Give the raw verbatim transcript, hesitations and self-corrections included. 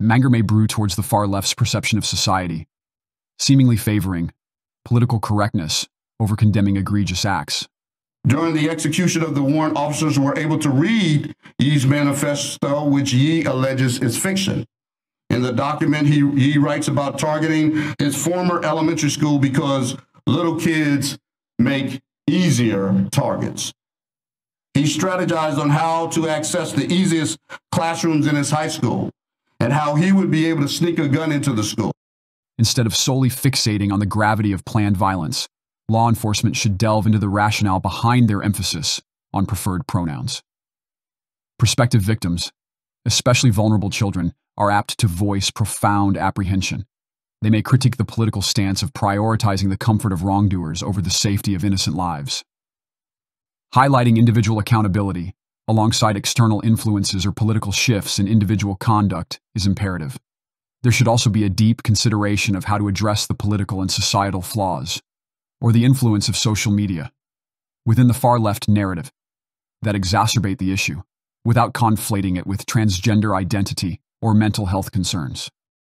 Mangermay brew towards the far left's perception of society, seemingly favoring political correctness over condemning egregious acts. During the execution of the warrant, officers were able to read Yee's manifesto, which Yee alleges is fiction. In the document, he, he writes about targeting his former elementary school because little kids make easier targets. He strategized on how to access the easiest classrooms in his high school and how he would be able to sneak a gun into the school. Instead of solely fixating on the gravity of planned violence, law enforcement should delve into the rationale behind their emphasis on preferred pronouns. Prospective victims, especially vulnerable children, are apt to voice profound apprehension. They may critique the political stance of prioritizing the comfort of wrongdoers over the safety of innocent lives. Highlighting individual accountability alongside external influences or political shifts in individual conduct is imperative. There should also be a deep consideration of how to address the political and societal flaws, or the influence of social media within the far-left narrative that exacerbate the issue without conflating it with transgender identity or mental health concerns.